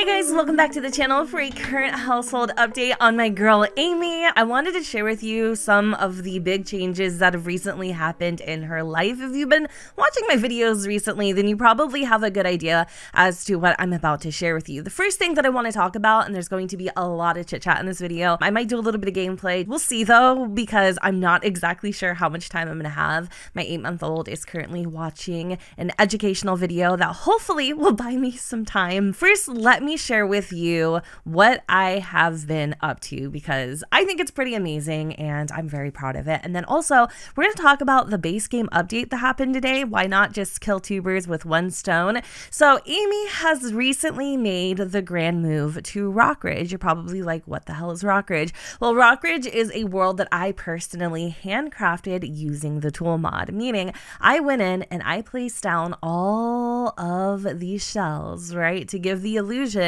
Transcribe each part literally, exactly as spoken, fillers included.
Hey guys, welcome back to the channel for a current household update on my girl Amy. I wanted to share with you some of the big changes that have recently happened in her life. If you've been watching my videos recently, then you probably have a good idea as to what I'm about to share with you. The first thing that I want to talk about, and there's going to be a lot of chit chat in this video, I might do a little bit of gameplay. We'll see though, because I'm not exactly sure how much time I'm going to have. My eight month old is currently watching an educational video that hopefully will buy me some time. First, let me share with you what I have been up to, because I think it's pretty amazing and I'm very proud of it. And then also we're going to talk about the base game update that happened today. Why not just kill two birds with one stone? So Amy has recently made the grand move to Rockridge. You're probably like, what the hell is Rockridge? Well, Rockridge is a world that I personally handcrafted using the Tool mod, meaning I went in and I placed down all of these shells, right, to give the illusion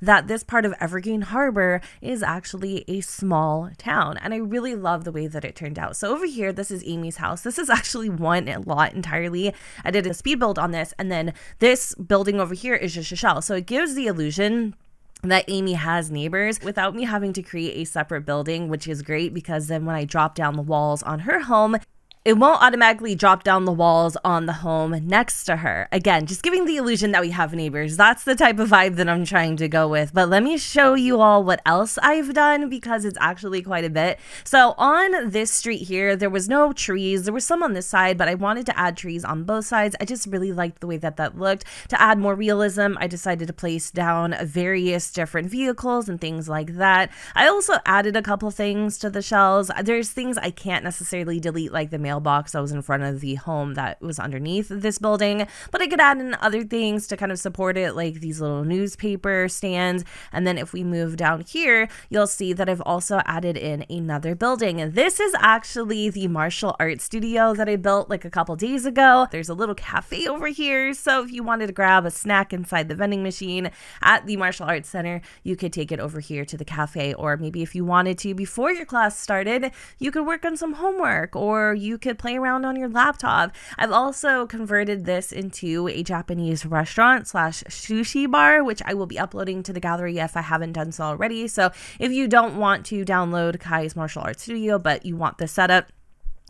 that this part of Evergreen Harbor is actually a small town. And I really love the way that it turned out. So over here, this is Amy's house. This is actually one lot entirely. I did a speed build on this, and then this building over here is just a shell. So it gives the illusion that Amy has neighbors without me having to create a separate building, which is great, because then when I drop down the walls on her home, it won't automatically drop down the walls on the home next to her. Again, just giving the illusion that we have neighbors. That's the type of vibe that I'm trying to go with. But let me show you all what else I've done, because it's actually quite a bit. So on this street here, there was no trees. There were some on this side, but I wanted to add trees on both sides. I just really liked the way that that looked. To add more realism, I decided to place down various different vehicles and things like that. I also added a couple things to the shells. There's things I can't necessarily delete, like the mail box that was in front of the home that was underneath this building, but I could add in other things to kind of support it, like these little newspaper stands. And then if we move down here, you'll see that I've also added in another building, and this is actually the martial arts studio that I built like a couple days ago. There's a little cafe over here, so if you wanted to grab a snack inside the vending machine at the martial arts center, you could take it over here to the cafe. Or maybe if you wanted to, before your class started, you could work on some homework, or you could could play around on your laptop. I've also converted this into a Japanese restaurant slash sushi bar, which I will be uploading to the gallery if I haven't done so already. So if you don't want to download Kai's martial arts studio, but you want the setup,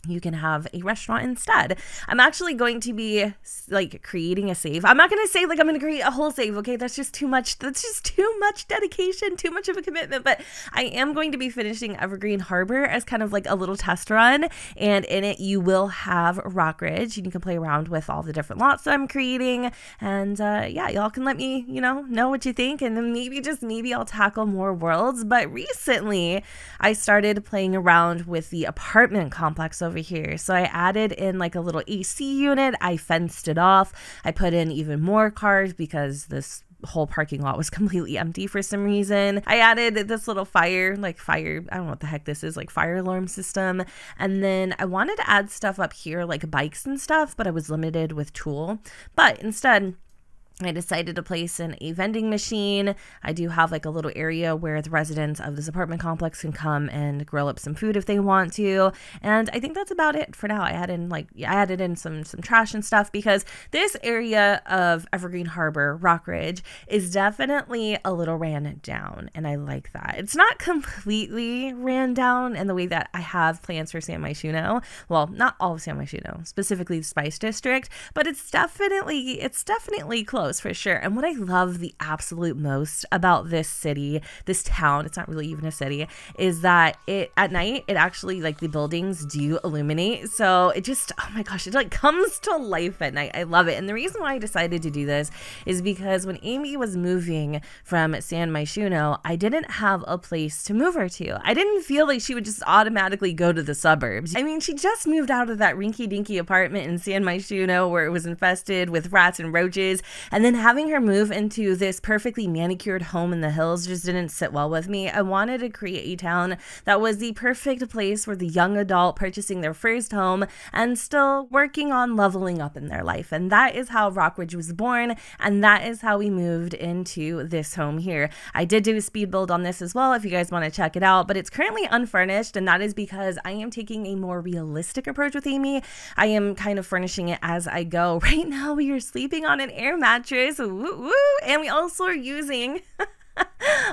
you can have a restaurant instead. I'm actually going to be like creating a save. I'm not going to say like I'm going to create a whole save, okay? That's just too much. That's just too much dedication, too much of a commitment. But I am going to be finishing Evergreen Harbor as kind of like a little test run. And in it, you will have Rockridge. You can play around with all the different lots that I'm creating. And uh, yeah, y'all can let me, you know, know what you think. And then maybe, just maybe, I'll tackle more worlds. But recently, I started playing around with the apartment complex over here. So I added in like a little A C unit. I fenced it off. I put in even more cars because this whole parking lot was completely empty for some reason. I added this little fire, like fire, I don't know what the heck this is, like fire alarm system. And then I wanted to add stuff up here like bikes and stuff, but I was limited with Tool. But instead, I decided to place in a vending machine. I do have like a little area where the residents of this apartment complex can come and grill up some food if they want to. And I think that's about it for now. I added in like I added in some some trash and stuff, because this area of Evergreen Harbor, Rockridge, is definitely a little ran down, and I like that. It's not completely ran down in the way that I have plans for San Myshuno. Well, not all of San Myshuno, specifically the Spice District, but it's definitely it's definitely close. For sure. And what I love the absolute most about this city, this town, it's not really even a city, is that it at night, it actually, like, the buildings do illuminate. So it just, oh my gosh, it like comes to life at night. I love it. And the reason why I decided to do this is because when Amy was moving from San Myshuno, I didn't have a place to move her to. I didn't feel like she would just automatically go to the suburbs. I mean, she just moved out of that rinky dinky apartment in San Myshuno where it was infested with rats and roaches. And then having her move into this perfectly manicured home in the hills just didn't sit well with me. I wanted to create a town that was the perfect place for the young adult purchasing their first home and still working on leveling up in their life. And that is how Rockridge was born, and that is how we moved into this home here. I did do a speed build on this as well if you guys want to check it out, but it's currently unfurnished, and that is because I am taking a more realistic approach with Amy. I am kind of furnishing it as I go. Right now we are sleeping on an air mattress mattress. Woo woo. And we also are using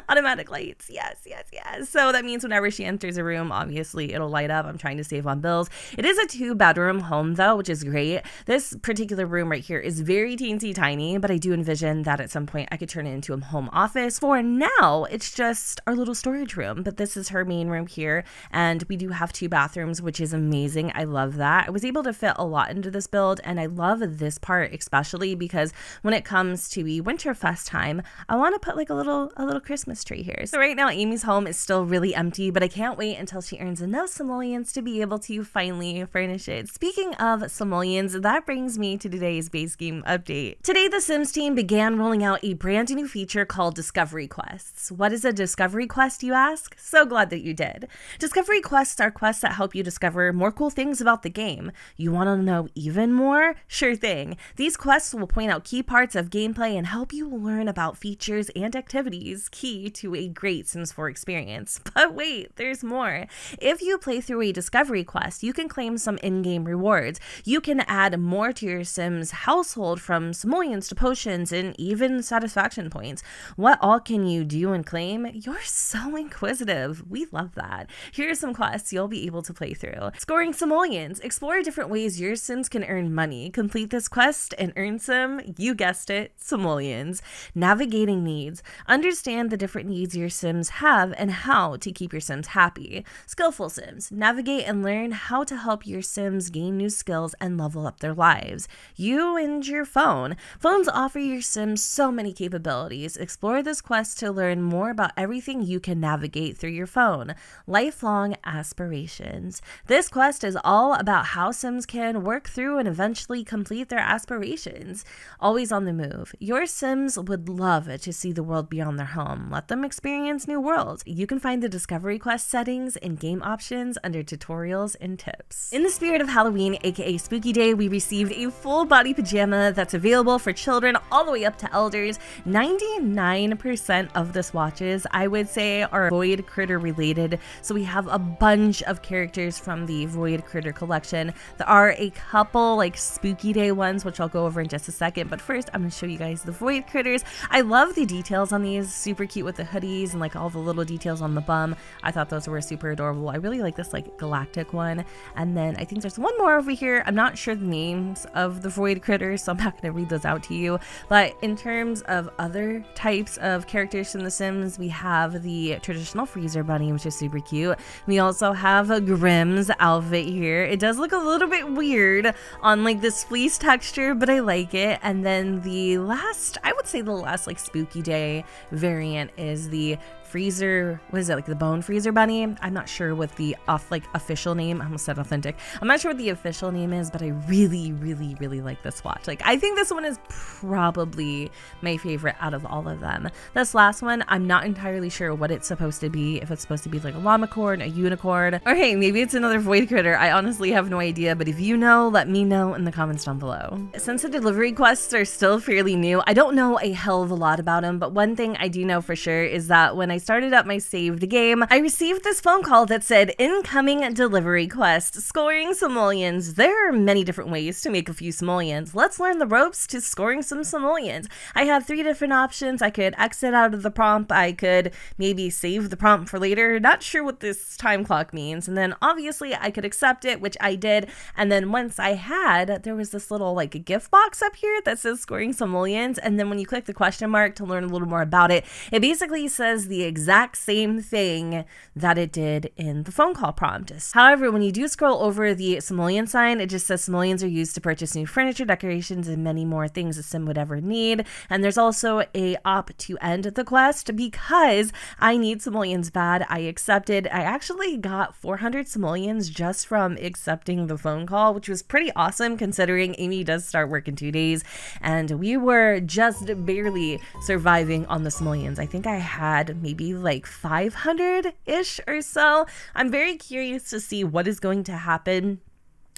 automatic lights. Yes, yes, yes. So that means whenever she enters a room, obviously it'll light up. I'm trying to save on bills. It is a two-bedroom home though, which is great. This particular room right here is very teensy tiny, but I do envision that at some point I could turn it into a home office. For now, it's just our little storage room, but this is her main room here, and we do have two bathrooms, which is amazing. I love that. I was able to fit a lot into this build, and I love this part especially because when it comes to the Winterfest time, I want to put like a little a little Christmas tree here. So right now Amy's home is still really empty, but I can't wait until she earns enough simoleons to be able to finally furnish it. Speaking of simoleons, that brings me to today's base game update. Today the Sims team began rolling out a brand new feature called Discovery Quests. What is a Discovery Quest, you ask? So glad that you did. Discovery Quests are quests that help you discover more cool things about the game. You want to know even more? Sure thing. These quests will point out key parts of gameplay and help you learn about features and activities key to a great Sims four experience. But wait, there's more. If you play through a Discovery Quest, you can claim some in-game rewards. You can add more to your Sims household, from simoleons to potions and even satisfaction points. What all can you do and claim? You're so inquisitive. We love that. Here are some quests you'll be able to play through. Scoring simoleons. Explore different ways your Sims can earn money. Complete this quest and earn some, you guessed it, simoleons. Navigating needs. Under Understand the different needs your Sims have and how to keep your Sims happy. Skillful Sims. Navigate and learn how to help your Sims gain new skills and level up their lives. You and your phone. Phones offer your Sims so many capabilities. Explore this quest to learn more about everything you can navigate through your phone. Lifelong aspirations. This quest is all about how Sims can work through and eventually complete their aspirations. Always on the move. Your Sims would love to see the world beyond the their home. Let them experience new worlds. You can find the Discovery Quest settings and game options under tutorials and tips. In the spirit of Halloween, aka Spooky Day, we received a full body pajama that's available for children all the way up to elders. ninety-nine percent of the swatches, I would say, are Void Critter related, so we have a bunch of characters from the Void Critter collection. There are a couple like Spooky Day ones, which I'll go over in just a second, but first I'm going to show you guys the Void Critters. I love the details on these. Super cute with the hoodies and like all the little details on the bum. I thought those were super adorable. I really like this like galactic one, and then I think there's one more over here. I'm not sure the names of the Void Critters, so I'm not going to read those out to you. But in terms of other types of characters from The Sims, we have the traditional Freezer Bunny, which is super cute. We also have a Grimm's outfit here. It does look a little bit weird on like this fleece texture, but I like it. And then the last, I would say the last like Spooky Day variant is the Freezer, what is it, like the Bone Freezer Bunny? I'm not sure what the off like official name, I almost said authentic. I'm not sure what the official name is, but I really, really, really like this watch. Like, I think this one is probably my favorite out of all of them. This last one, I'm not entirely sure what it's supposed to be. If it's supposed to be like a llamacorn, a unicorn, or hey, maybe it's another Void Critter. I honestly have no idea, but if you know, let me know in the comments down below. Since the delivery quests are still fairly new, I don't know a hell of a lot about them, but one thing I do know for sure is that when I started up my saved game, I received this phone call that said, incoming delivery quest, scoring simoleons. There are many different ways to make a few simoleons. Let's learn the ropes to scoring some simoleons. I had three different options. I could exit out of the prompt. I could maybe save the prompt for later. Not sure what this time clock means. And then obviously I could accept it, which I did. And then once I had, there was this little like a gift box up here that says scoring simoleons. And then when you click the question mark to learn a little more about it, it basically says the exact same thing that it did in the phone call prompt. However, when you do scroll over the simoleon sign, it just says simoleons are used to purchase new furniture, decorations, and many more things a Sim would ever need. And there's also a op to end the quest. Because I need simoleons bad, I accepted. I actually got four hundred simoleons just from accepting the phone call, which was pretty awesome considering Amy does start work in two days and we were just barely surviving on the simoleons. I think I had maybe maybe like five hundred-ish or so. I'm very curious to see what is going to happen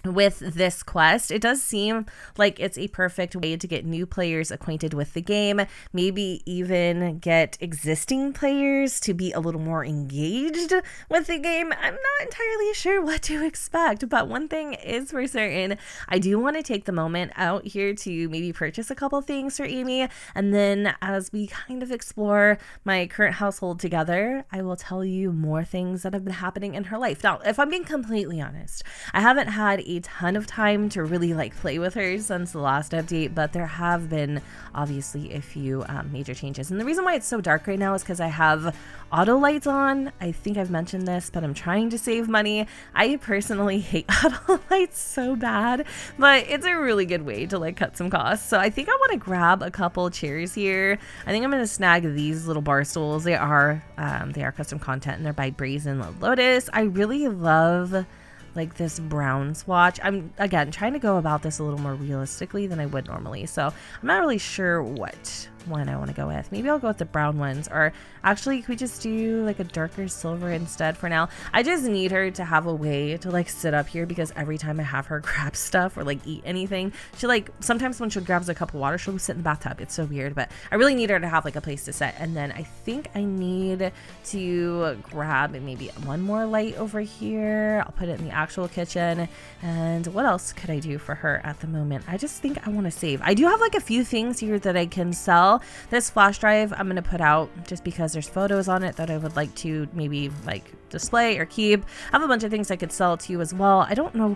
with this quest, it does seem like it's a perfect way to get new players acquainted with the game, maybe even get existing players to be a little more engaged with the game. I'm not entirely sure what to expect, but one thing is for certain, I do want to take the moment out here to maybe purchase a couple things for Amy, and then as we kind of explore my current household together, I will tell you more things that have been happening in her life. Now, if I'm being completely honest, I haven't had a a ton of time to really like play with her since the last update, but there have been obviously a few um, major changes. And the reason why it's so dark right now is because I have auto lights on. I think I've mentioned this, but I'm trying to save money. I personally hate auto lights so bad, but it's a really good way to like cut some costs. So I think I want to grab a couple chairs here. I think I'm going to snag these little bar stools. They are um, they are custom content and they're by Brazen Lotus. I really love like this brown swatch. I'm again trying to go about this a little more realistically than I would normally, so I'm not really sure what one I want to go with. Maybe I'll go with the brown ones, or actually could we just do like a darker silver instead for now? I just need her to have a way to like sit up here, because every time I have her grab stuff or like eat anything, she like sometimes when she grabs a cup of water she'll sit in the bathtub. It's so weird, but I really need her to have like a place to sit. And then I think I need to grab maybe one more light over here. I'll put it in the actual kitchen. And what else could I do for her at the moment? I just think I want to save. I do have like a few things here that I can sell. This flash drive I'm going to put out just because there's photos on it that I would like to maybe like display or keep. I have a bunch of things I could sell to you as well. I don't know.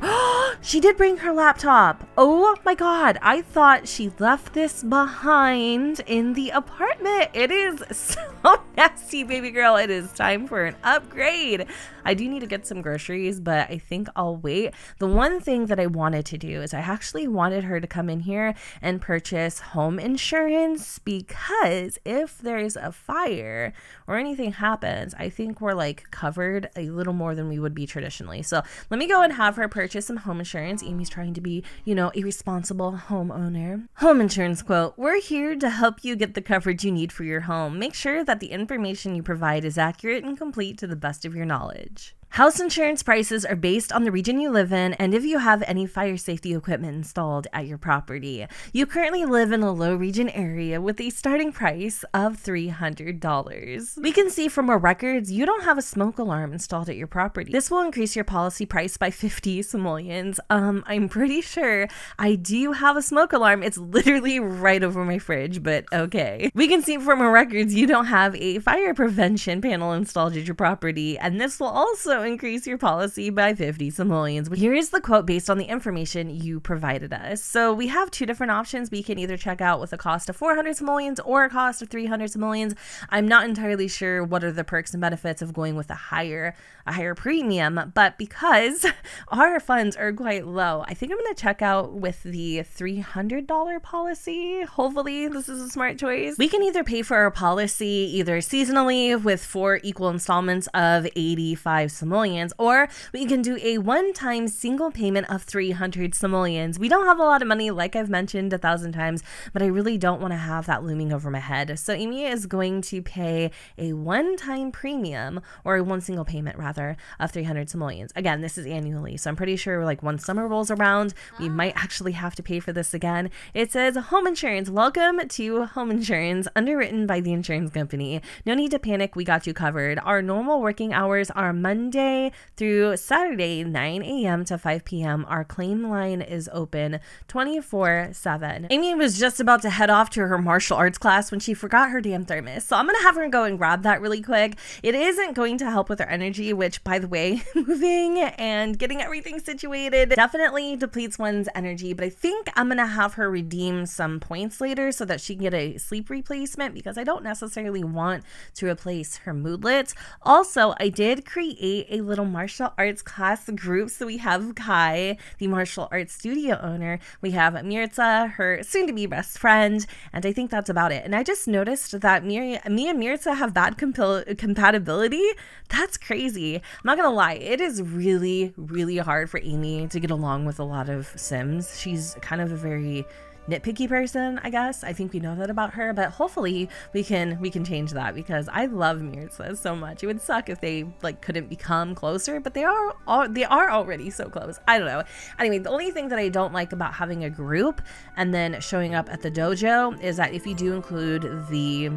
She did bring her laptop. Oh my god. I thought she left this behind in the apartment. It is so nasty, baby girl. It is time for an upgrade. I do need to get some groceries, but I think I'll wait. The one thing that I wanted to do is I actually wanted her to come in here and purchase home insurance, because if there's a fire or anything happens, I think we're like covered a little more than we would be traditionally. So let me go and have her purchase some home insurance. Amy's trying to be, you know, a responsible homeowner. Home insurance quote: "We're here to help you get the coverage you need for your home. Make sure that the information you provide is accurate and complete to the best of your knowledge. House insurance prices are based on the region you live in and if you have any fire safety equipment installed at your property. You currently live in a low region area with a starting price of three hundred dollars. We can see from our records you don't have a smoke alarm installed at your property. This will increase your policy price by fifty simoleons. Um, I'm pretty sure I do have a smoke alarm. It's literally right over my fridge, but okay. We can see from our records you don't have a fire prevention panel installed at your property, and this will also increase your policy by fifty simoleons. Here is the quote based on the information you provided us. So we have two different options. We can either check out with a cost of four hundred simoleons or a cost of three hundred simoleons. I'm not entirely sure what are the perks and benefits of going with a higher a higher premium, but because our funds are quite low, I think I'm going to check out with the three hundred dollar policy. Hopefully this is a smart choice. We can either pay for our policy either seasonally with four equal installments of eighty-five simoleons, or we can do a one-time single payment of three hundred simoleons. We don't have a lot of money, like I've mentioned a thousand times, but I really don't want to have that looming over my head. So Amy is going to pay a one-time premium, or a one single payment rather, of three hundred simoleons. Again, this is annually, so I'm pretty sure like once summer rolls around, we might actually have to pay for this again. It says home insurance. Welcome to home insurance, underwritten by the insurance company. No need to panic. We got you covered. Our normal working hours are Monday through Saturday, nine A M to five P M Our claim line is open twenty-four seven. Amy was just about to head off to her martial arts class when she forgot her damn thermos. So I'm going to have her go and grab that really quick. It isn't going to help with her energy, which by the way, moving and getting everything situated definitely depletes one's energy. But I think I'm going to have her redeem some points later so that she can get a sleep replacement, because I don't necessarily want to replace her moodlets. Also, I did create a little martial arts class group. So we have Kai, the martial arts studio owner. We have Mirza, her soon-to-be best friend, and I think that's about it. And I just noticed that Mir me and Mirza have bad compatibility. That's crazy. I'm not gonna lie. It is really, really hard for Amy to get along with a lot of Sims. She's kind of a very nitpicky person, I guess. I think we know that about her, but hopefully we can we can change that, because I love Mirza so much. It would suck if they like couldn't become closer, but they are all they are already so close. I don't know. Anyway, the only thing that I don't like about having a group and then showing up at the dojo is that if you do include the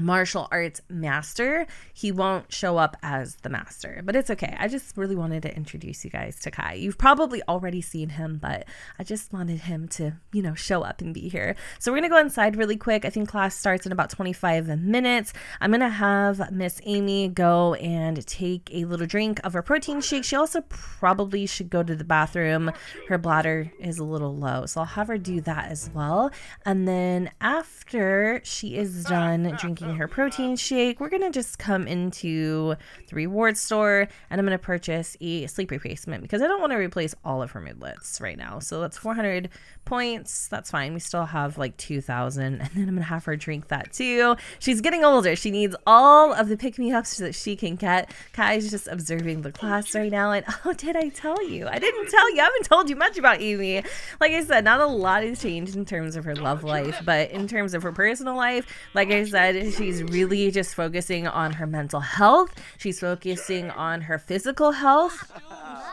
martial arts master, he won't show up as the master, but it's okay. I just really wanted to introduce you guys to Kai. You've probably already seen him, but I just wanted him to, you know, show up and be here. So we're gonna go inside really quick. I think class starts in about twenty-five minutes. I'm gonna have Miss Amy go and take a little drink of her protein shake. She also probably should go to the bathroom. Her bladder is a little low, so I'll have her do that as well. And then after she is done drinking her protein shake, we're gonna just come into the reward store, and I'm gonna purchase a sleep replacement because I don't want to replace all of her moodlets right now. So that's four hundred points. That's fine. We still have like two thousand, and then I'm gonna have her drink that too. She's getting older. She needs all of the pick-me-ups that she can get. Kai's just observing the class right now. And oh, did I tell you? I didn't tell you. I haven't told you much about Amy. Like I said, not a lot has changed in terms of her love life, but in terms of her personal life, like I said, she's really just focusing on her mental health. She's focusing on her physical health.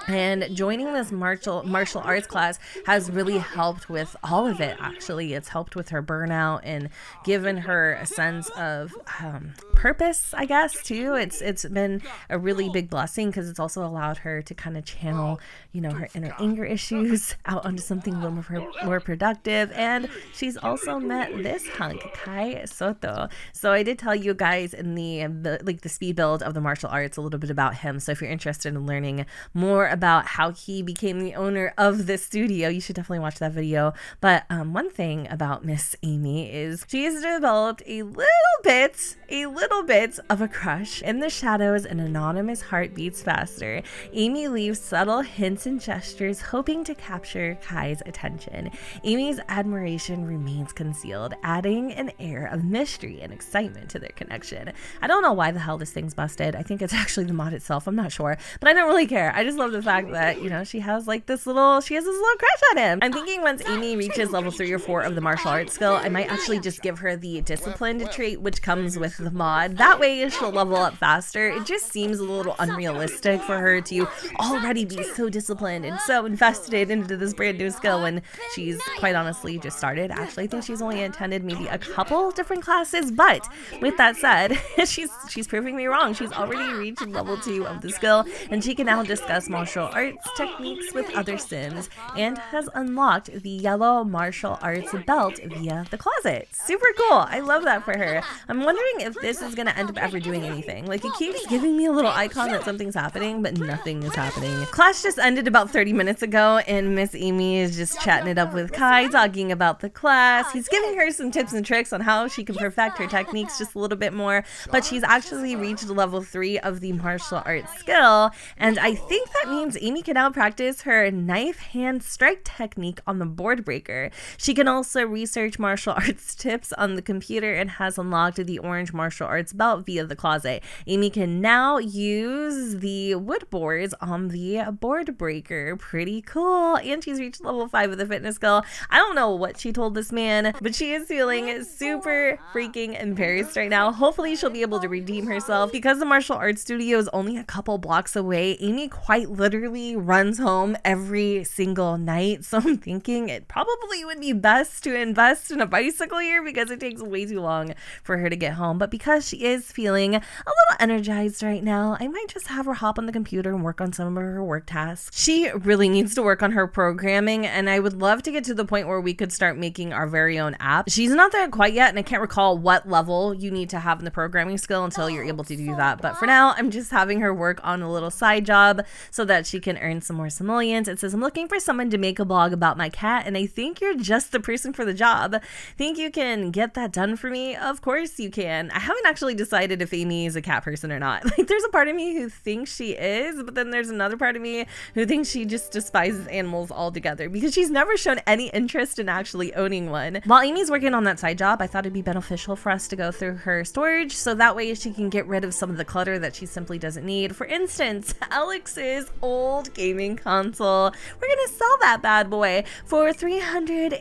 And joining this martial martial arts class has really helped with all of it, actually. It's helped with her burnout and given her a sense of um, purpose, I guess, too. It's It's been a really big blessing because it's also allowed her to kind of channel, you know, her inner anger issues out onto something a little more, more productive. And she's also met this hunk, Kai Soto. So I did tell you guys in the, the like the speed build of the martial arts a little bit about him. So if you're interested in learning more about how he became the owner of this studio, you should definitely watch that video. But um, one thing about Miss Amy is she has developed a little bit, a little bit of a crush. In the shadows, an anonymous heart beats faster. Amy leaves subtle hints and gestures, hoping to capture Kai's attention. Amy's admiration remains concealed, adding an air of mystery and excitement to their connection. I don't know why the hell this thing's busted. I think it's actually the mod itself. I'm not sure, but I don't really care. I just love the fact that, you know, she has like this little, she has this little crush on him. I'm thinking once Amy reaches level three or four of the martial arts skill, I might actually just give her the disciplined trait, which comes with the mod. That way she'll level up faster. It just seems a little unrealistic for her to already be so disciplined and so invested into this brand new skill when she's quite honestly just started. Actually, I think she's only attended maybe a couple different classes, but with that said, she's she's proving me wrong. She's already reached level two of the skill, and she can now discuss martial arts techniques with other Sims and has unlocked the yellow martial arts belt via the closet. Super cool. I love that for her. I'm wondering if this is going to end up ever doing anything. Like, it keeps giving me a little icon that something's happening, but nothing is happening. Class just ended about thirty minutes ago, and Miss Amy is just chatting it up with Kai, talking about the class. He's giving her some tips and tricks on how she can perfect her techniques just a little bit more, but she's actually reached level three of the martial arts skill, and I think that means Amy can now practice her knife hand strike technique on the board breaker. She can also research martial arts tips on the computer and has unlocked the orange martial arts belt via the closet. Amy can now use the wood boards on the board breaker. Pretty cool. And she's reached level five of the fitness skill. I don't know what she told this man, but she is feeling super freaking embarrassed right now. Hopefully she'll be able to redeem herself because the martial arts studio is only a couple blocks away. Amy quite literally runs home every single night, so I'm thinking it probably would be best to invest in a bicycle here because it takes way too long for her to get home. But because she is feeling a little energized right now, I might just have her hop on the computer and work on some of her work tasks. She really needs to work on her programming, and I would love to get to the point where we could start making our very own app. She's not there quite yet, and I can't recall what level you need to have in the programming skill until you're able to do that. But for now, I'm just having her work on a little side job so that she can earn some more simoleons. It says, I'm looking for someone to make a blog about my cat, and I think you're just the person for the job. Think you can get that done for me? Of course you can. I haven't actually decided if Amy is a cat person or not. Like, there's a part of me who thinks she is, but then there's another part of me who thinks she just despises animals altogether because she's never shown any interest in actually owning one. While Amy's working on that side job, I thought it'd be beneficial for us to go go through her storage, so that way she can get rid of some of the clutter that she simply doesn't need. For instance, Alex's old gaming console. We're gonna sell that bad boy for three hundred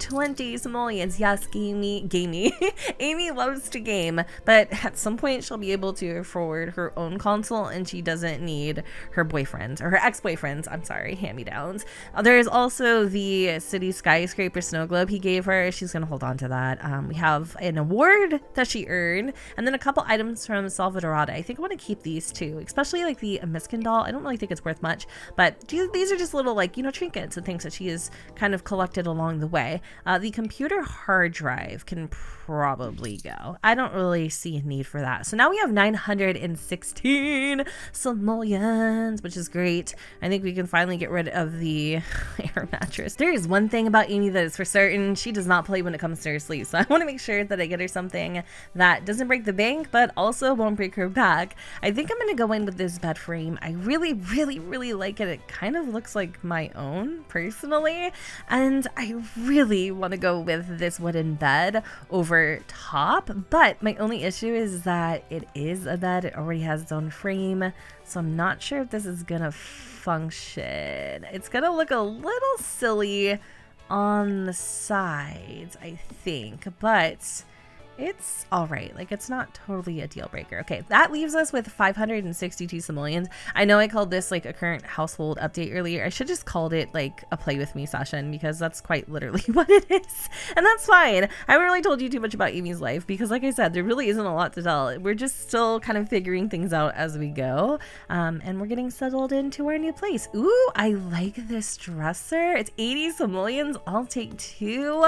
twenty simoleons. Yes, gamey, gamey. Amy loves to game, but at some point she'll be able to afford her own console and she doesn't need her boyfriend, or her ex-boyfriend's, I'm sorry, hand-me-downs. There is also the City Skyscraper snow globe he gave her. She's gonna hold on to that. Um, we have an award that she earned, and then a couple items from Salvadorada. I think I want to keep these too, especially like the Miskin doll. I don't really think it's worth much, but these are just little, like, you know, trinkets and things that she has kind of collected along the way. Uh, the computer hard drive can probably go. I don't really see a need for that. So now we have nine hundred sixteen simoleons, which is great. I think we can finally get rid of the air mattress. There is one thing about Amy that is for certain. She does not play when it comes to her sleep, so I want to make sure that I get her something that doesn't break the bank, but also won't break her back. I think I'm going to go in with this bed frame. I really, really, really like it. It kind of looks like my own, personally, and I really want to go with this wooden bed over top, but my only issue is that it is a bed. It already has its own frame, so I'm not sure if this is going to function. It's going to look a little silly on the sides, I think, but it's all right. Like, it's not totally a deal breaker. Okay, that leaves us with five hundred sixty-two simoleons. I know I called this like a current household update earlier. I should just called it like a play with me session, because that's quite literally what it is. And that's fine. I haven't really told you too much about Amy's life because, like I said, there really isn't a lot to tell. We're just still kind of figuring things out as we go. Um, and we're getting settled into our new place. Ooh, I like this dresser. It's eighty simoleons. I'll take two.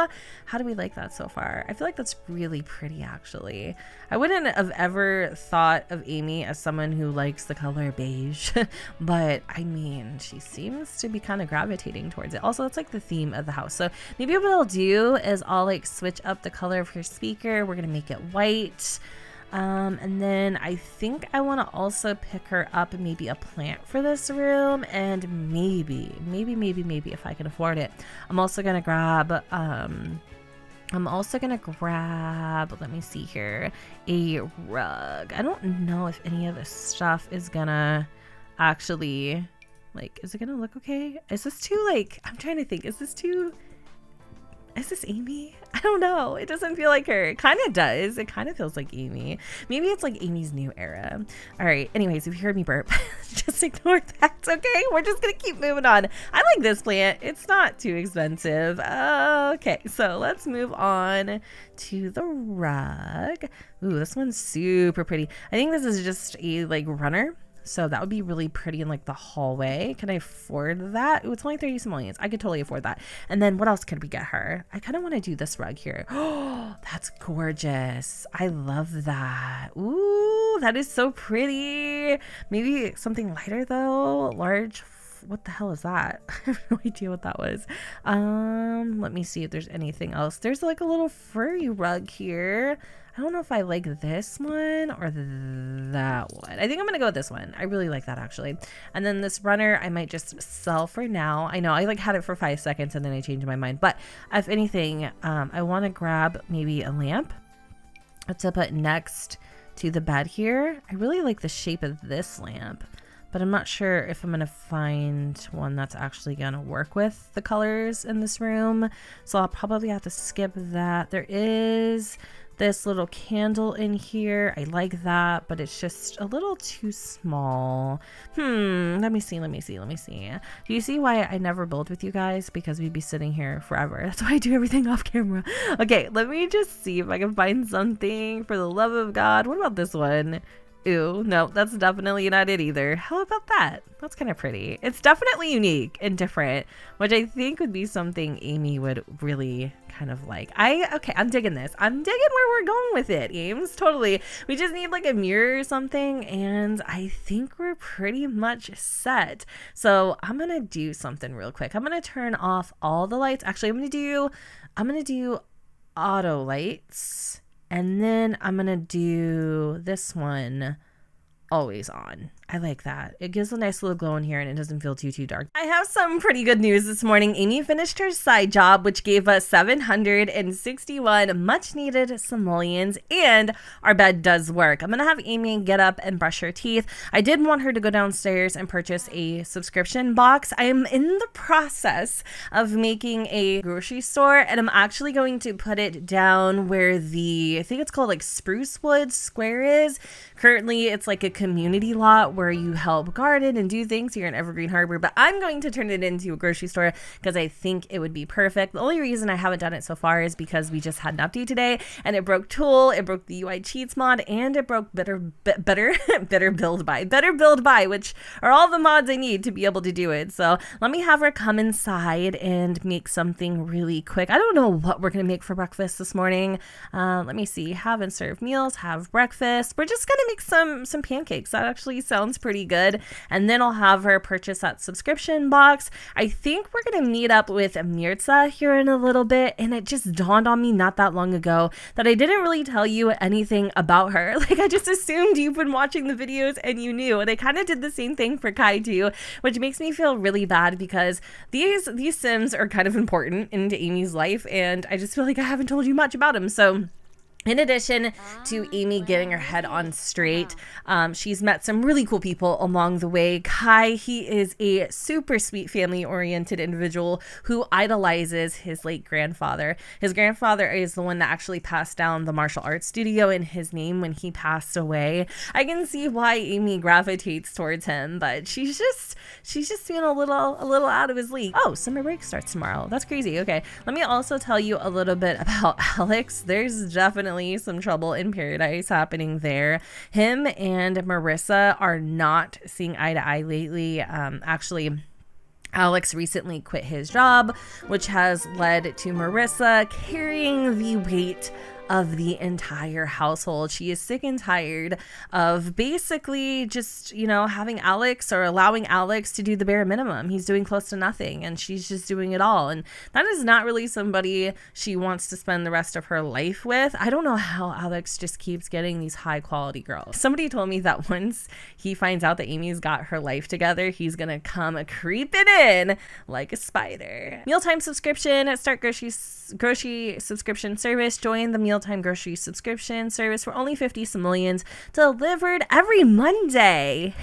How do we like that so far? I feel like that's really pretty. Pretty, actually. I wouldn't have ever thought of Amy as someone who likes the color beige, but I mean, she seems to be kind of gravitating towards it. Also, it's like the theme of the house. So maybe what I'll do is I'll like switch up the color of her speaker. We're gonna make it white. Um, and then I think I want to also pick her up maybe a plant for this room, and maybe, maybe, maybe, maybe if I can afford it, I'm also gonna grab, um, I'm also gonna grab, let me see here, a rug. I don't know if any of this stuff is gonna actually, like, is it gonna look okay? Is this too, like, I'm trying to think, is this too, is this Amy? I don't know. It doesn't feel like her. It kind of does. It kind of feels like Amy. Maybe it's like Amy's new era. All right. Anyways, if you heard me burp, just ignore that. Okay. We're just going to keep moving on. I like this plant. It's not too expensive. Okay. So let's move on to the rug. Ooh, this one's super pretty. I think this is just a like runner. So that would be really pretty in like the hallway. Can I afford that? Ooh, it's only thirty simoleons. I could totally afford that. And then what else could we get her? I kind of want to do this rug here. Oh, that's gorgeous. I love that. Ooh, that is so pretty. Maybe something lighter though. Large. What the hell is that? I have no idea what that was. Um, let me see if there's anything else. There's like a little furry rug here. I don't know if I like this one or that one. I think I'm gonna go with this one. I really like that, actually. And then this runner I might just sell for now. I know I like had it for five seconds and then I changed my mind, but if anything, um, I want to grab maybe a lamp to put next to the bed here. I really like the shape of this lamp, but I'm not sure if I'm gonna find one that's actually gonna work with the colors in this room. So I'll probably have to skip that. There is this little candle in here. I like that, but it's just a little too small. Hmm, let me see, let me see, let me see. Do you see why I never build with you guys? Because we'd be sitting here forever. That's why I do everything off camera. Okay, let me just see if I can find something. For the love of God, what about this one? Ooh, no, that's definitely not it either. How about that? That's kind of pretty. It's definitely unique and different, which I think would be something Amy would really kind of like. I, okay, I'm digging this. I'm digging where we're going with it, Ames. Totally. We just need like a mirror or something, and I think we're pretty much set. So I'm going to do something real quick. I'm going to turn off all the lights. Actually, I'm going to do, I'm going to do auto lights. And then I'm going to do this one always on. I like that. It gives a nice little glow in here and it doesn't feel too, too dark. I have some pretty good news this morning. Amy finished her side job, which gave us seven hundred sixty-one much needed simoleons, and our bed does work. I'm gonna have Amy get up and brush her teeth. I did want her to go downstairs and purchase a subscription box. I am in the process of making a grocery store and I'm actually going to put it down where the, I think it's called like Sprucewood Square is. Currently it's like a community lot where you help garden and do things here in Evergreen Harbor, but I'm going to turn it into a grocery store because I think it would be perfect. The only reason I haven't done it so far is because we just had an update today and it broke Tool, it broke the U I Cheats mod, and it broke Better Better Better Build Buy, Better Build Buy, which are all the mods I need to be able to do it. So let me have her come inside and make something really quick. I don't know what we're gonna make for breakfast this morning. Uh, let me see. Have and serve meals. Have breakfast. We're just gonna make some some pancakes. That actually sounds pretty good. And then I'll have her purchase that subscription box. I think we're gonna meet up with Mirza here in a little bit. And it just dawned on me not that long ago that I didn't really tell you anything about her. Like, I just assumed you've been watching the videos and you knew. And I kind of did the same thing for Kai too, which makes me feel really bad because these these Sims are kind of important into Amy's life, and I just feel like I haven't told you much about them. So in addition to Amy getting her head on straight, um, she's met some really cool people along the way. Kai, he is a super sweet family-oriented individual who idolizes his late grandfather. His grandfather is the one that actually passed down the martial arts studio in his name when he passed away. I can see why Amy gravitates towards him, but she's just she's just feeling a little a little out of his league. Oh, summer break starts tomorrow. That's crazy. Okay, let me also tell you a little bit about Alex. There's definitely some trouble in paradise happening there. Him and Marissa are not seeing eye to eye lately. Um, actually, Alex recently quit his job, which has led to Marissa carrying the weight of the entire household. She is sick and tired of basically just, you know, having Alex or allowing Alex to do the bare minimum. He's doing close to nothing and she's just doing it all. And that is not really somebody she wants to spend the rest of her life with. I don't know how Alex just keeps getting these high quality girls. Somebody told me that once he finds out that Amy's got her life together, he's gonna come creeping in like a spider. Mealtime subscription at Start Grocery, grocery subscription service. Join the meal time grocery subscription service for only fifty simoleons, delivered every Monday.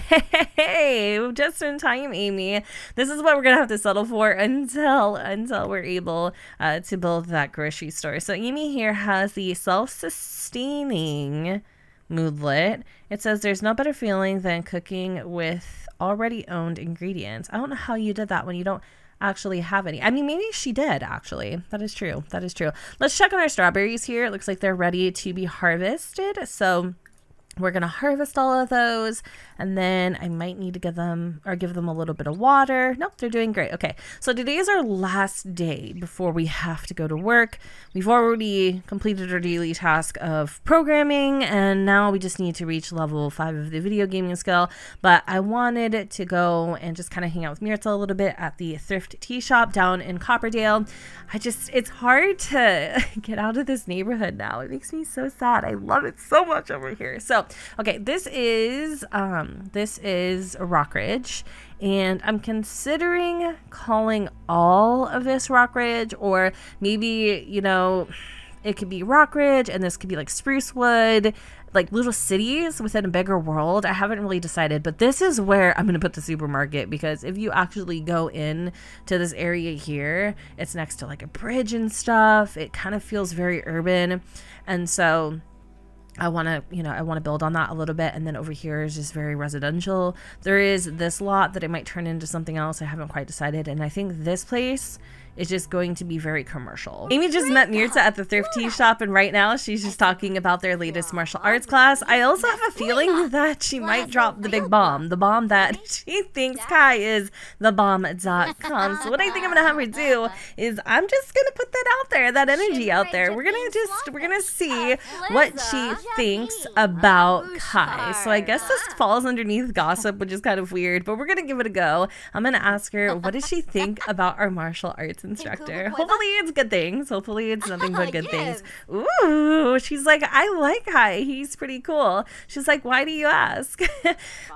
Hey, just in time, Amy. This is what we're gonna have to settle for until until we're able uh, to build that grocery store. So Amy here has the self-sustaining moodlet. It says there's no better feeling than cooking with already owned ingredients. I don't know how you did that when you don't actually have any. I mean, maybe she did actually. That is true. That is true. Let's check on our strawberries here. It looks like they're ready to be harvested. So we're gonna harvest all of those, and then I might need to give them or give them a little bit of water. Nope, they're doing great. Okay, so today is our last day before we have to go to work. We've already completed our daily task of programming, and now we just need to reach level five of the video gaming skill. But I wanted to go and just kind of hang out with Mirza a little bit at the thrift tea shop down in Copperdale. I just, it's hard to get out of this neighborhood now. It makes me so sad. I love it so much over here. So okay, this is um this is Rockridge, and I'm considering calling all of this Rockridge, or maybe, you know, it could be Rockridge and this could be like Sprucewood, like little cities within a bigger world. I haven't really decided, but this is where I'm gonna put the supermarket, because if you actually go in to this area here, it's next to like a bridge and stuff. It kind of feels very urban, and so I want to, you know, I want to build on that a little bit. And then over here is just very residential. There is this lot that it might turn into something else. I haven't quite decided. And I think this place is just going to be very commercial. Amy just met Mirza at the thrift tea shop, and right now she's just talking about their latest martial arts class. I also have a feeling that she might drop the big bomb, the bomb that she thinks Kai is the bomb dot com. So what I think I'm gonna have her do is I'm just gonna put that out there, that energy out there. We're gonna just, we're gonna see what she thinks about Kai. So I guess this falls underneath gossip, which is kind of weird, but we're gonna give it a go. I'm gonna ask her, what does she think about our martial arts instructor. Hopefully it's good things. Hopefully it's nothing but good yes. things. Ooh, she's like, I like Kai. He's pretty cool. She's like, why do you ask?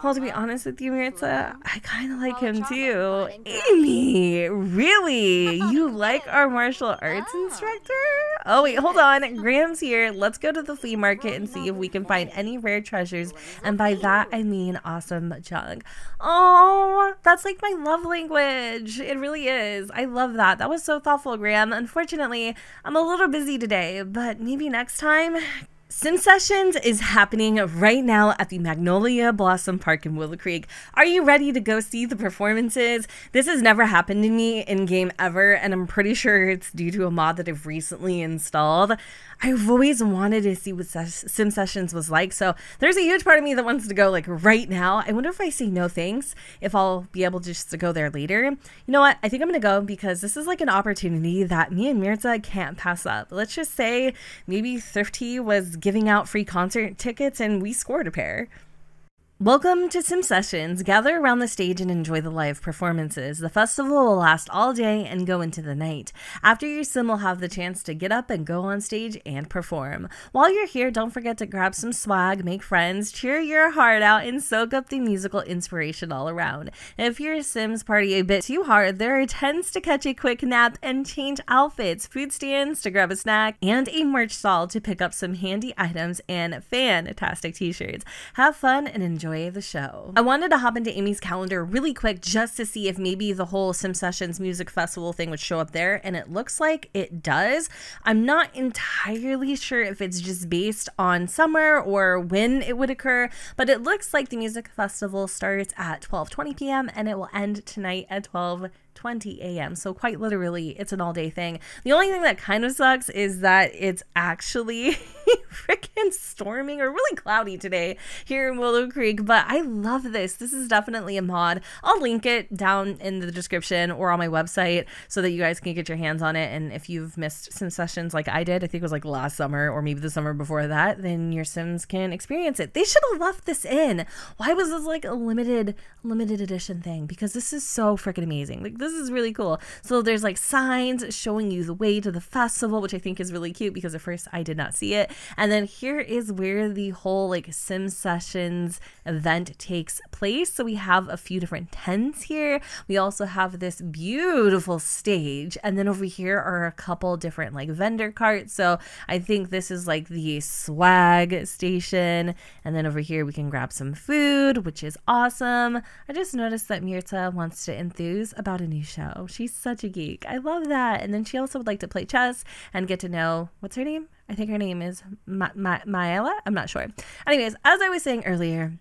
Well, to be honest with you, Mirza, I kind of like him too. Amy, really? You like our martial arts instructor? Oh, wait, hold on. Graham's here. Let's go to the flea market and see if we can find any rare treasures. And by that, I mean awesome junk. Oh, that's like my love language. It really is. I love that. That was so thoughtful, Graham. Unfortunately, I'm a little busy today, but maybe next time. Sim Sessions is happening right now at the Magnolia Blossom Park in Willow Creek. Are you ready to go see the performances? This has never happened to me in-game ever, and I'm pretty sure it's due to a mod that I've recently installed. I've always wanted to see what Sim Sessions was like, so there's a huge part of me that wants to go like right now. I wonder if I say no thanks, if I'll be able just to go there later. You know what? I think I'm gonna go because this is like an opportunity that me and Mirza can't pass up. Let's just say maybe Thrifty was giving out free concert tickets and we scored a pair. Welcome to Sim Sessions. Gather around the stage and enjoy the live performances. The festival will last all day and go into the night. After your sim will have the chance to get up and go on stage and perform. While you're here, don't forget to grab some swag, make friends, cheer your heart out, and soak up the musical inspiration all around. If your sims party a bit too hard, there are tents to catch a quick nap and change outfits, food stands to grab a snack, and a merch stall to pick up some handy items and fantastic t-shirts. Have fun and enjoy the show. I wanted to hop into Amy's calendar really quick just to see if maybe the whole Sim Sessions music festival thing would show up there, and it looks like it does. I'm not entirely sure if it's just based on summer or when it would occur, but it looks like the music festival starts at twelve twenty p m and it will end tonight at twelve twenty a m So quite literally, it's an all-day thing. The only thing that kind of sucks is that it's actually freaking storming or really cloudy today here in Willow Creek, but I love this. This is definitely a mod. I'll link it down in the description or on my website so that you guys can get your hands on it, and if you've missed Sim Sessions like I did, I think it was like last summer or maybe the summer before that, then your Sims can experience it. They should have left this in. Why was this like a limited, limited edition thing? Because this is so freaking amazing. Like, this is really cool. So there's like signs showing you the way to the festival, which I think is really cute because at first I did not see it. And then here is where the whole like Sim Sessions event takes place. So we have a few different tents here. We also have this beautiful stage. And then over here are a couple different like vendor carts. So I think this is like the swag station. And then over here we can grab some food, which is awesome. I just noticed that Mirza wants to enthuse about a new show. She's such a geek. I love that. And then she also would like to play chess and get to know, what's her name? I think her name is Ma- Ma- Maela? I'm not sure. Anyways, as I was saying earlier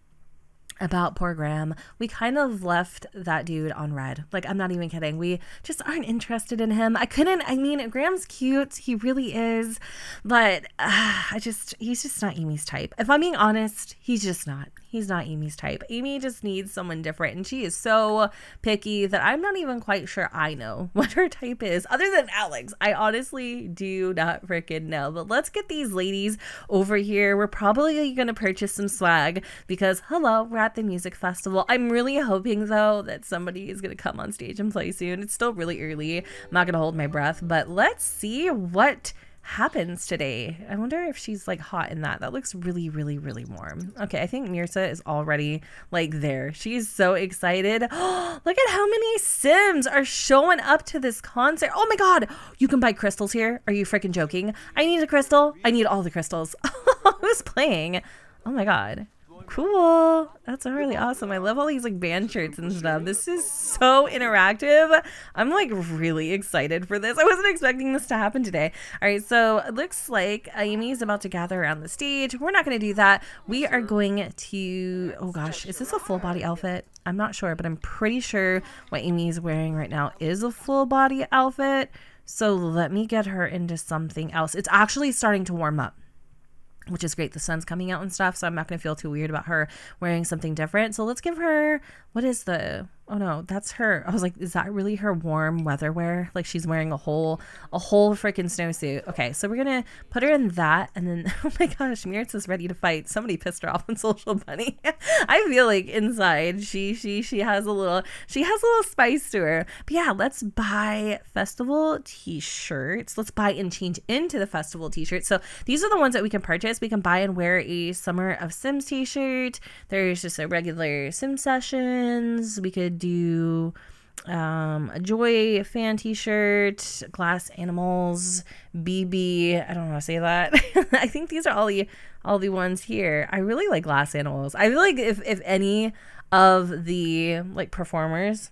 about poor Graham, we kind of left that dude on red. Like, I'm not even kidding. We just aren't interested in him. I couldn't, I mean, Graham's cute. He really is. But uh, I just, he's just not Amy's type. If I'm being honest, he's just not. He's not Amy's type. Amy just needs someone different, and she is so picky that I'm not even quite sure I know what her type is, other than Alex. I honestly do not freaking know. But let's get these ladies over here. We're probably going to purchase some swag because, hello, we're at the music festival. I'm really hoping, though, that somebody is going to come on stage and play soon. It's still really early. I'm not going to hold my breath, but let's see what happens today. I wonder if she's like hot in that. That looks really, really, really warm. Okay, I think Mirza is already like there. She's so excited. Oh, look at how many Sims are showing up to this concert. Oh my God, you can buy crystals here. Are you freaking joking? I need a crystal. I need all the crystals. Who's playing? Oh my God. Cool. That's really awesome. I love all these like band shirts and stuff. This is so interactive. I'm like really excited for this. I wasn't expecting this to happen today. All right, so it looks like Amy is about to gather around the stage. We're not going to do that. We are going to, oh gosh, is this a full body outfit? I'm not sure, but I'm pretty sure what Amy is wearing right now is a full body outfit. So let me get her into something else. It's actually starting to warm up, which is great. The sun's coming out and stuff, so I'm not going to feel too weird about her wearing something different. So let's give her, what is the, oh no, that's her. I was like, is that really her warm weather wear? Like she's wearing a whole, a whole freaking snowsuit. Okay, so we're gonna put her in that, and then oh my gosh, Mirza's ready to fight. Somebody pissed her off on Social Bunny. I feel like inside she she she has a little she has a little spice to her. But yeah, let's buy festival t-shirts. Let's buy and change into the festival t-shirts. So these are the ones that we can purchase. We can buy and wear a Summer of Sims t-shirt. There's just a regular Sim Sessions. We could do um a Joy fan t-shirt, Glass Animals, B B. I don't know how to say that. I think these are all the all the ones here. I really like Glass Animals. I feel like if if any of the like performers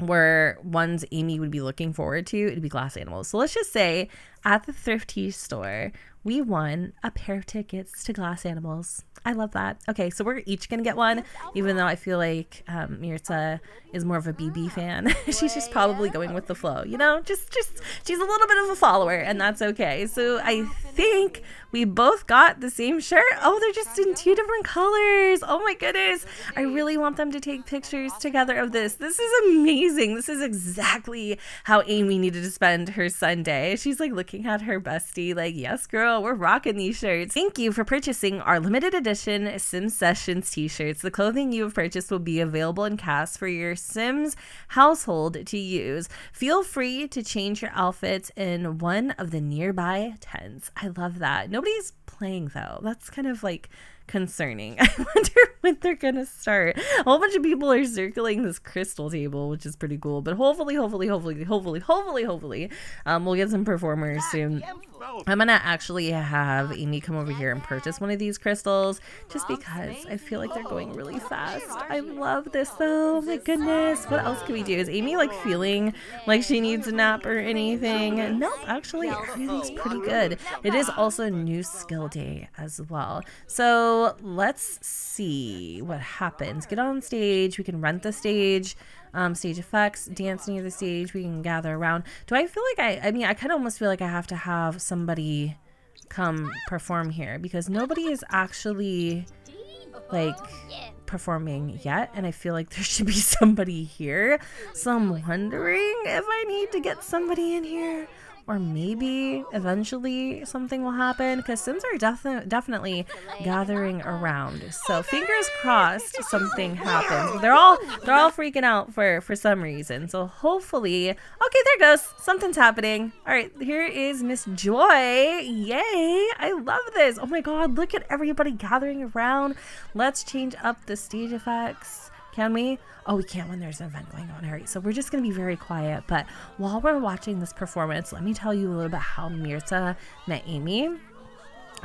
were ones Amy would be looking forward to, it'd be Glass Animals. So let's just say at the thrifty store we won a pair of tickets to Glass Animals. I love that. Okay, so we're each gonna get one, even though I feel like um, Mirza is more of a B B fan. She's just probably going with the flow, you know? Just, just, she's a little bit of a follower, and that's okay. So I think we both got the same shirt. Oh, they're just in two different colors. Oh my goodness. I really want them to take pictures together of this. This is amazing. This is exactly how Amy needed to spend her Sunday. She's like looking at her bestie like, yes, girl, we're rocking these shirts. Thank you for purchasing our limited edition Sim Sessions t-shirts. The clothing you have purchased will be available in cast for your Sims household to use. Feel free to change your outfits in one of the nearby tents. I love that. Nobody's playing though. That's kind of like concerning. I wonder when they're gonna start. A whole bunch of people are circling this crystal table, which is pretty cool, but hopefully hopefully hopefully hopefully hopefully hopefully um we'll get some performers soon. I'm gonna actually have Amy come over here and purchase one of these crystals just because I feel like they're going really fast. I love this though. Oh my goodness, what else can we do? Is Amy like feeling like she needs a nap or anything? Nope, actually everything's pretty good. It is also new skill day as well, so So let's see what happens. Get on stage. We can rent the stage. Um, stage effects, dance near the stage. We can gather around. Do I feel like I, I mean, I kind of almost feel like I have to have somebody come perform here because nobody is actually like performing yet, and I feel like there should be somebody here. So I'm wondering if I need to get somebody in here. Or maybe eventually something will happen because Sims are defi definitely gathering around. So fingers crossed something happens. They're all they're all freaking out for for some reason. So hopefully, okay, there goes. Something's happening. All right, here is Miss Joy. Yay! I love this. Oh my God! Look at everybody gathering around. Let's change up the stage effects. Can we? Oh, we can't when there's an event going on. All right, so we're just going to be very quiet. But while we're watching this performance, let me tell you a little bit how Mirza met Amy.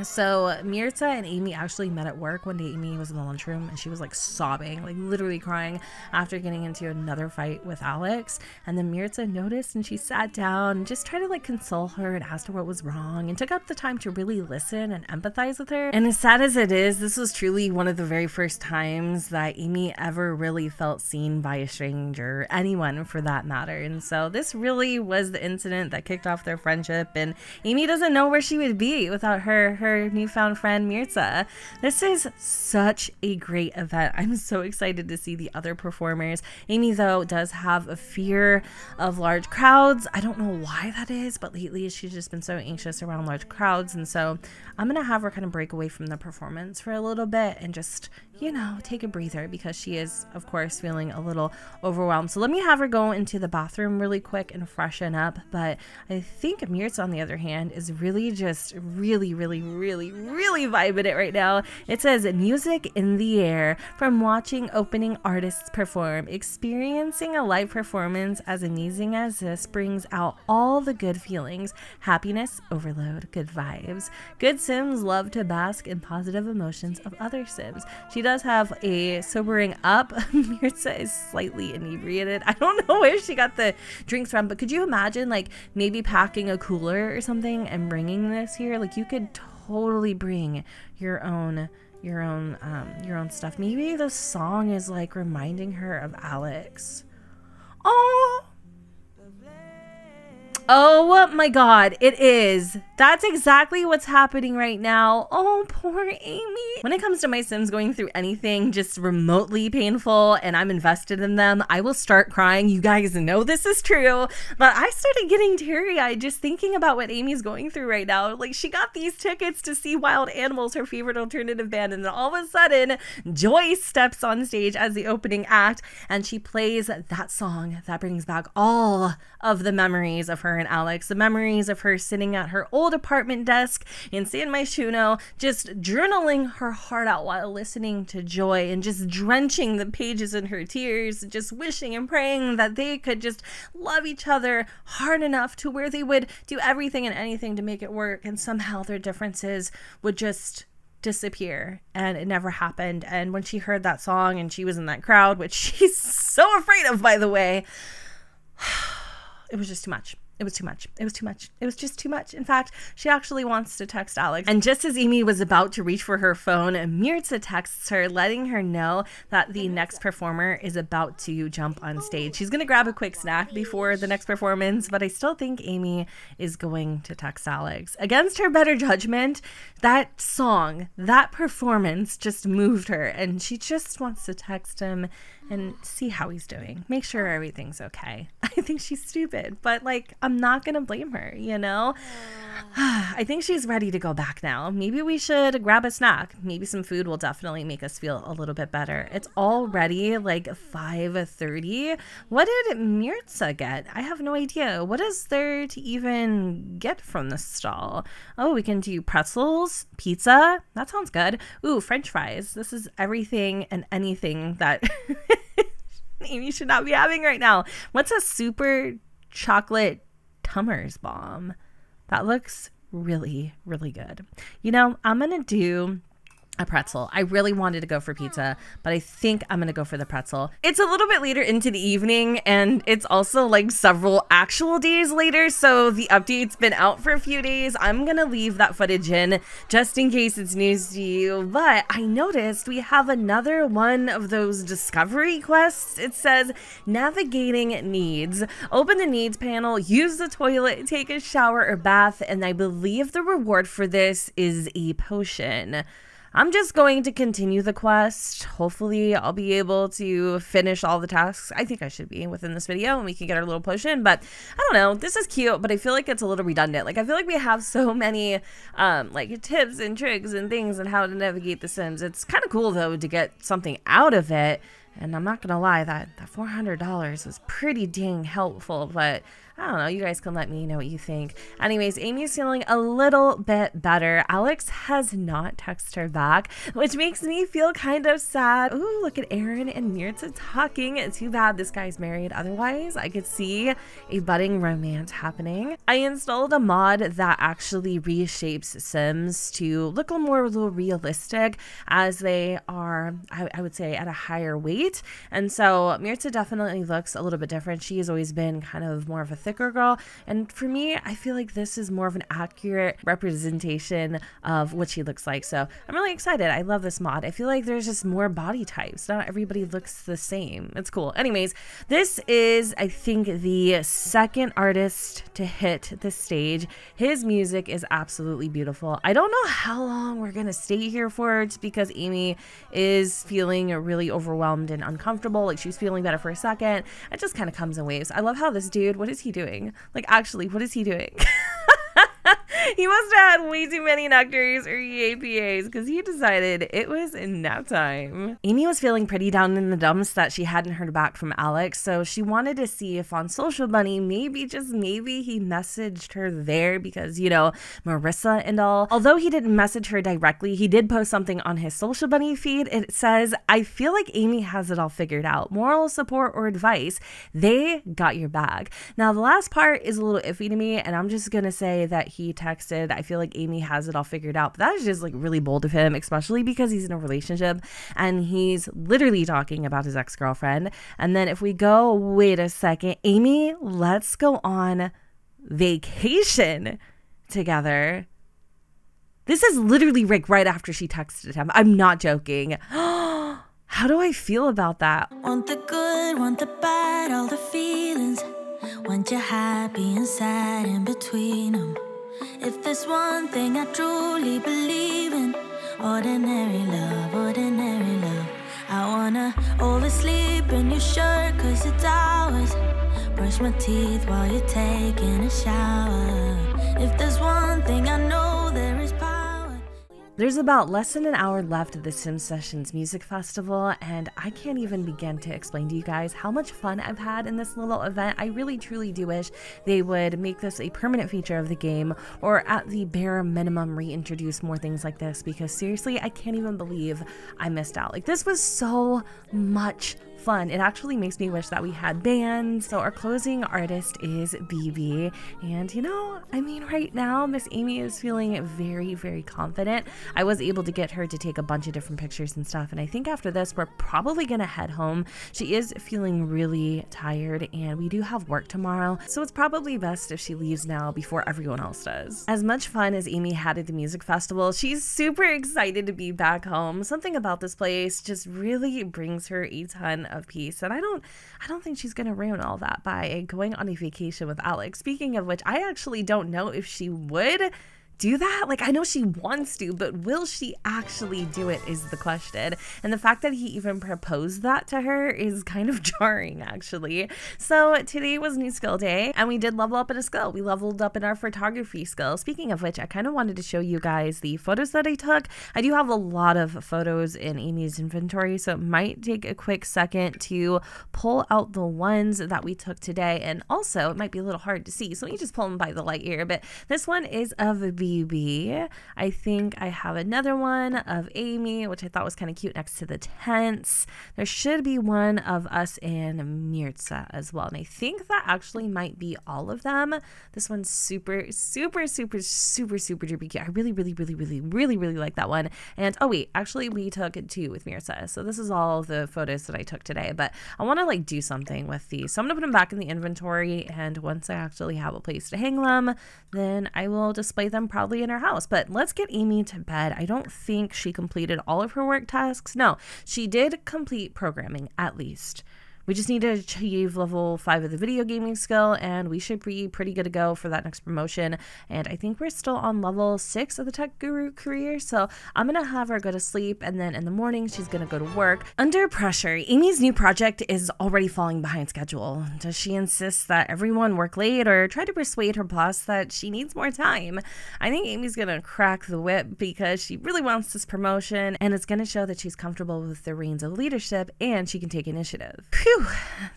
So Mirza and Amy actually met at work. One day Amy was in the lunchroom and she was like sobbing, like literally crying after getting into another fight with Alex. And then Mirza noticed and she sat down and just tried to like console her and asked her what was wrong and took up the time to really listen and empathize with her. And as sad as it is, this was truly one of the very first times that Amy ever really felt seen by a stranger, anyone for that matter. And so this really was the incident that kicked off their friendship, and Amy doesn't know where she would be without her her newfound friend Mirza. This is such a great event. I'm so excited to see the other performers. Amy though does have a fear of large crowds. I don't know why that is, but lately she's just been so anxious around large crowds, and so I'm gonna have her kind of break away from the performance for a little bit and just, you know, take a breather because she is of course feeling a little overwhelmed. So let me have her go into the bathroom really quick and freshen up. But I think Mirza on the other hand is really just really really really really really vibing it right now. It says music in the air from watching opening artists perform. Experiencing a live performance as amazing as this brings out all the good feelings, happiness, overload, good vibes. Good Sims love to bask in positive emotions of other Sims. She does have a sobering up. Mirza is slightly inebriated. I don't know where she got the drinks from, but could you imagine like maybe packing a cooler or something and bringing this here? Like you could totally Totally bring your own, your own, um, your own stuff. Maybe the song is like reminding her of Alex. Oh, oh my God! It is That's exactly what's happening right now. Oh, poor Amy. When it comes to my Sims going through anything just remotely painful and I'm invested in them, I will start crying. You guys know this is true, but I started getting teary-eyed just thinking about what Amy's going through right now. Like, she got these tickets to see Wild Animals, her favorite alternative band, and then all of a sudden, Joy steps on stage as the opening act and she plays that song that brings back all of the memories of her and Alex, the memories of her sitting at her old old apartment desk in San Myshuno, just journaling her heart out while listening to Joy and just drenching the pages in her tears, just wishing and praying that they could just love each other hard enough to where they would do everything and anything to make it work, and somehow their differences would just disappear. And it never happened. And when she heard that song and she was in that crowd, which she's so afraid of, by the way, it was just too much. It was too much. It was too much. It was just too much. In fact, she actually wants to text Alex. And just as Amy was about to reach for her phone, Mirza texts her, letting her know that the next performer is about to jump on stage. She's going to grab a quick snack before the next performance, but I still think Amy is going to text Alex. Against her better judgment, that song, that performance just moved her, and she just wants to text him and see how he's doing. Make sure everything's okay. I think she's stupid, but like, I'm not gonna blame her, you know? I think she's ready to go back now. Maybe we should grab a snack. Maybe some food will definitely make us feel a little bit better. It's already like five thirty. What did Mirza get? I have no idea. What is there to even get from the stall? Oh, we can do pretzels, pizza. That sounds good. Ooh, French fries. This is everything and anything that Amy should not be having right now. What's a super chocolate Tummer's bomb? That looks really, really good. You know, I'm going to do a pretzel. I really wanted to go for pizza, but I think I'm going to go for the pretzel. It's a little bit later into the evening, and it's also like several actual days later, so the update's been out for a few days. I'm going to leave that footage in just in case it's news to you, but I noticed we have another one of those Discovery Quests. It says, navigating needs. Open the needs panel, use the toilet, take a shower or bath, and I believe the reward for this is a potion. I'm just going to continue the quest. Hopefully I'll be able to finish all the tasks. I think I should be within this video and we can get our little potion, but I don't know. This is cute, but I feel like it's a little redundant. Like, I feel like we have so many um, like tips and tricks and things on how to navigate the Sims. It's kind of cool though to get something out of it. And I'm not gonna lie, that, that four hundred dollars was pretty dang helpful, but I don't know, you guys can let me know what you think. Anyways, Amy's feeling a little bit better. Alex has not texted her back, which makes me feel kind of sad. Ooh, look at Aaron and Mirza talking. It's too bad this guy's married. Otherwise, I could see a budding romance happening. I installed a mod that actually reshapes Sims to look a more realistic as they are, I, I would say, at a higher weight. And so Mirza definitely looks a little bit different. She has always been kind of more of a thicker girl. And for me, I feel like this is more of an accurate representation of what she looks like. So I'm really excited. I love this mod. I feel like there's just more body types. Not everybody looks the same. It's cool. Anyways, this is, I think, the second artist to hit the stage. His music is absolutely beautiful. I don't know how long we're going to stay here for, just because Amy is feeling really overwhelmed and uncomfortable. Like, she was feeling better for a second. It just kind of comes in waves. I love how this dude, what is he doing? Like, actually, what is he doing? He must have had way too many nectars or E A P As, because he decided it was nap time. Amy was feeling pretty down in the dumps that she hadn't heard back from Alex, so she wanted to see if on Social Bunny, maybe, just maybe, he messaged her there, because, you know, Marissa and all. Although he didn't message her directly, he did post something on his Social Bunny feed. It says, I feel like Amy has it all figured out. Moral support or advice, they got your back. Now, the last part is a little iffy to me, and I'm just going to say that he texted, I feel like Amy has it all figured out. But that is just like really bold of him, especially because he's in a relationship and he's literally talking about his ex-girlfriend. And then if we go, wait a second, Amy, let's go on vacation together. This is literally Rick right after she texted him. I'm not joking. How do I feel about that? Want the good, want the bad, all the feelings. Want you happy and sad in between them. If there's one thing I truly believe in, ordinary love, ordinary love. I wanna oversleep in your shirt cause it's ours. Brush my teeth while you're taking a shower. If there's one thing I know, there is power. There's about less than an hour left of the Sim Sessions Music Festival, and I can't even begin to explain to you guys how much fun I've had in this little event. I really truly do wish they would make this a permanent feature of the game, or at the bare minimum reintroduce more things like this, because seriously, I can't even believe I missed out. Like, this was so much fun. Fun. It actually makes me wish that we had bands. So our closing artist is B B, and you know, I mean, right now Miss Amy is feeling very, very confident. I was able to get her to take a bunch of different pictures and stuff, and I think after this we're probably gonna head home. She is feeling really tired, and we do have work tomorrow, so it's probably best if she leaves now before everyone else does. As much fun as Amy had at the music festival, she's super excited to be back home. Something about this place just really brings her a ton of of peace, and I don't I don't think she's gonna ruin all that by going on a vacation with Alex. Speaking of which, I actually don't know if she would do that. Like, I know she wants to, but will she actually do it is the question. And the fact that he even proposed that to her is kind of jarring, actually. So today was new skill day, and we did level up in a skill. We leveled up in our photography skill. Speaking of which, I kind of wanted to show you guys the photos that I took. I do have a lot of photos in Amy's inventory, so it might take a quick second to pull out the ones that we took today. And also, it might be a little hard to see, so let me just pull them by the light here. But this one is of a B B. I think I have another one of Amy, which I thought was kind of cute next to the tents. There should be one of us and Mirza as well, and I think that actually might be all of them. This one's super, super, super, super, super duper cute. I really, really, really, really, really, really like that one. And oh wait, actually we took it too with Mirza, so this is all the photos that I took today. But I want to like do something with these, so I'm gonna put them back in the inventory, and once I actually have a place to hang them, then I will display them probably in her house. But let's get Amy to bed. I don't think she completed all of her work tasks. No, she did complete programming at least. We just need to achieve level five of the video gaming skill, and we should be pretty good to go for that next promotion. And I think we're still on level six of the tech guru career, so I'm gonna have her go to sleep, and then in the morning she's gonna go to work. Under pressure, Amy's new project is already falling behind schedule. Does she insist that everyone work late, or try to persuade her boss that she needs more time? I think Amy's gonna crack the whip because she really wants this promotion, and it's gonna show that she's comfortable with the reins of leadership and she can take initiative.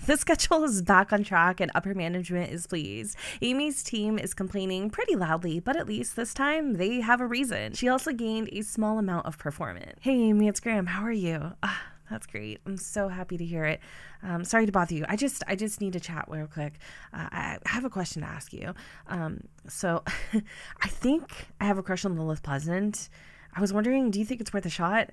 The schedule is back on track, and upper management is pleased. Amy's team is complaining pretty loudly, but at least this time they have a reason. She also gained a small amount of performance. Hey Amy, it's Graham. How are you? Ah, that's great. I'm so happy to hear it. Um, sorry to bother you. I just I just need to chat real quick. Uh, I have a question to ask you. Um, so I think I have a crush on Lilith Pleasant. I was wondering, do you think it's worth a shot?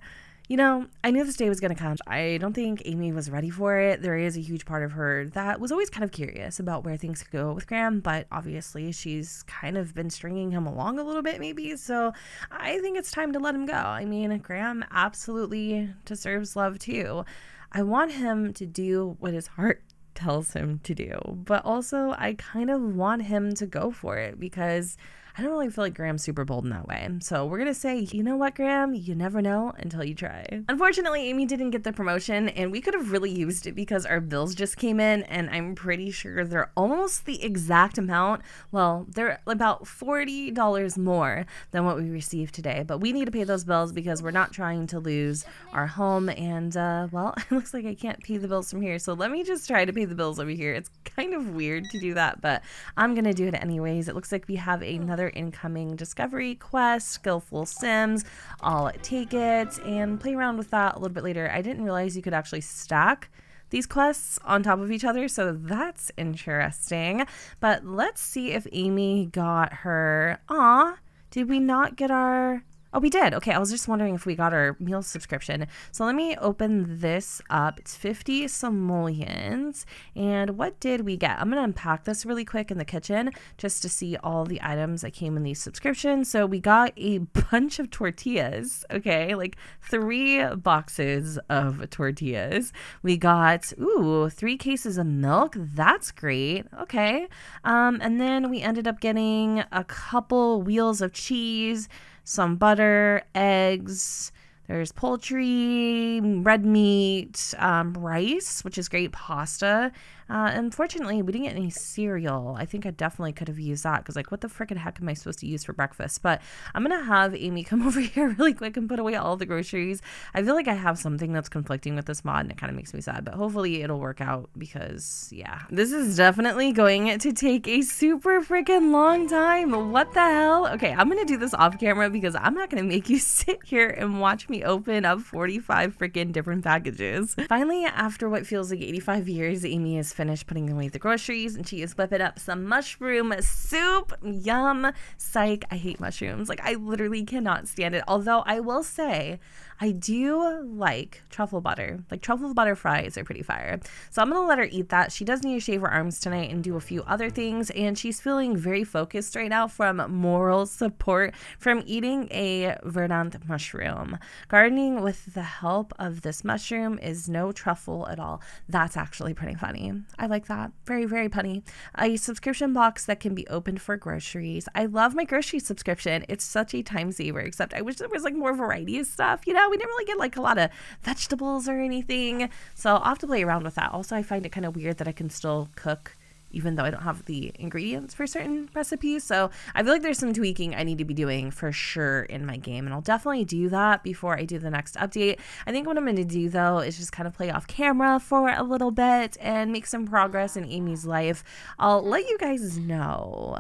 You know, I knew this day was going to come. I don't think Amy was ready for it. There is a huge part of her that was always kind of curious about where things could go with Graham, but obviously she's kind of been stringing him along a little bit maybe, so I think it's time to let him go. I mean, Graham absolutely deserves love too. I want him to do what his heart tells him to do, but also I kind of want him to go for it because I don't really feel like Graham's super bold in that way. So we're gonna say, you know what, Graham? You never know until you try. Unfortunately, Amy didn't get the promotion, and we could have really used it because our bills just came in, and I'm pretty sure they're almost the exact amount. Well, they're about forty dollars more than what we received today, but we need to pay those bills because we're not trying to lose our home, and uh, well, it looks like I can't pay the bills from here, so let me just try to pay the bills over here. It's kind of weird to do that, but I'm gonna do it anyways. It looks like we have another incoming Discovery Quest, Skillful Sims. I'll take it and play around with that a little bit later. I didn't realize you could actually stack these quests on top of each other, so that's interesting. But let's see if Amy got her... Aw, did we not get our... Oh, we did. Okay, I was just wondering if we got our meal subscription. So let me open this up. It's fifty simoleons. And what did we get? I'm going to unpack this really quick in the kitchen just to see all the items that came in these subscriptions. So we got a bunch of tortillas. Okay, like three boxes of tortillas. We got, ooh, three cases of milk. That's great. Okay. Um, and then we ended up getting a couple wheels of cheese, some butter, eggs, there's poultry, red meat, um, rice, which is great, pasta. Uh, unfortunately, we didn't get any cereal. I think I definitely could have used that because, like, what the frickin' heck am I supposed to use for breakfast? But I'm going to have Amy come over here really quick and put away all the groceries. I feel like I have something that's conflicting with this mod, and it kind of makes me sad. But hopefully it'll work out because, yeah. This is definitely going to take a super frickin' long time. What the hell? Okay, I'm going to do this off camera because I'm not going to make you sit here and watch me open up forty-five frickin' different packages. Finally, after what feels like eighty-five years, Amy is finished putting away the groceries and she is whipping up some mushroom soup. Yum. Psych. I hate mushrooms. Like, I literally cannot stand it. Although I will say I do like truffle butter. Like, truffle butter fries are pretty fire. So I'm gonna let her eat that. She does need to shave her arms tonight and do a few other things, and she's feeling very focused right now from moral support from eating a verdant mushroom. Gardening with the help of this mushroom is no truffle at all. That's actually pretty funny. I like that. Very, very punny. A subscription box that can be opened for groceries. I love my grocery subscription. It's such a time saver, except I wish there was like more variety of stuff. You know, we didn't really get like a lot of vegetables or anything. So I'll have to play around with that. Also, I find it kind of weird that I can still cook even though I don't have the ingredients for certain recipes. So I feel like there's some tweaking I need to be doing for sure in my game, and I'll definitely do that before I do the next update. I think what I'm gonna do though is just kind of play off camera for a little bit and make some progress in Amy's life. I'll let you guys know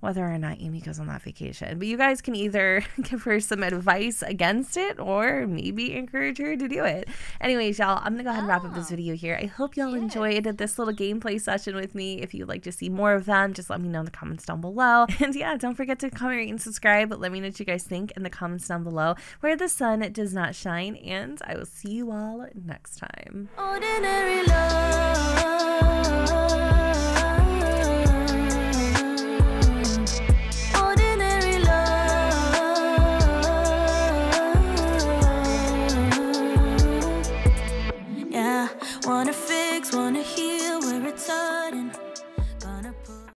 whether or not Amy goes on that vacation. But you guys can either give her some advice against it or maybe encourage her to do it. Anyways, y'all, I'm gonna go ahead and wrap up this video here. I hope y'all enjoyed this little gameplay session with me. If you'd like to see more of them, just let me know in the comments down below. And yeah, don't forget to comment and subscribe. Let me know what you guys think in the comments down below, where the sun does not shine. And I will see you all next time. Ordinary love.